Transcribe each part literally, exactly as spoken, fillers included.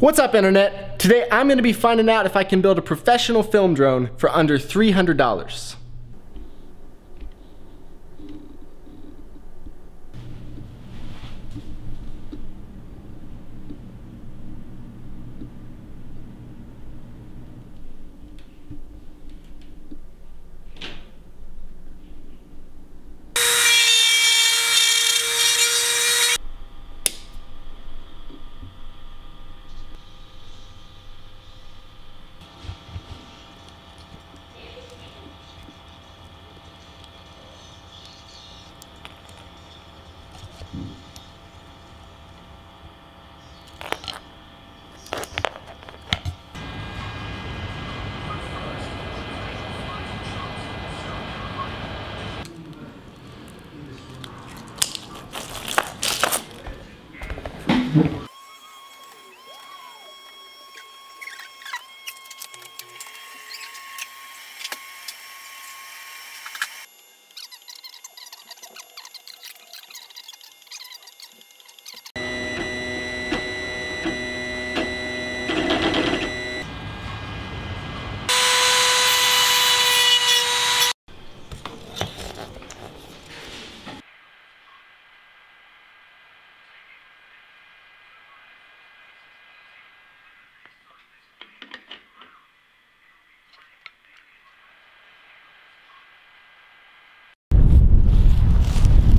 What's up, internet? Today I'm gonna be finding out if I can build a professional film drone for under three hundred dollars.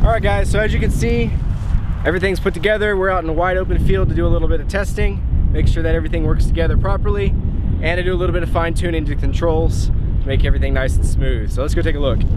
Alright guys, so as you can see, everything's put together. We're out in a wide open field to do a little bit of testing, make sure that everything works together properly, and to do a little bit of fine tuning to the controls to make everything nice and smooth. So let's go take a look.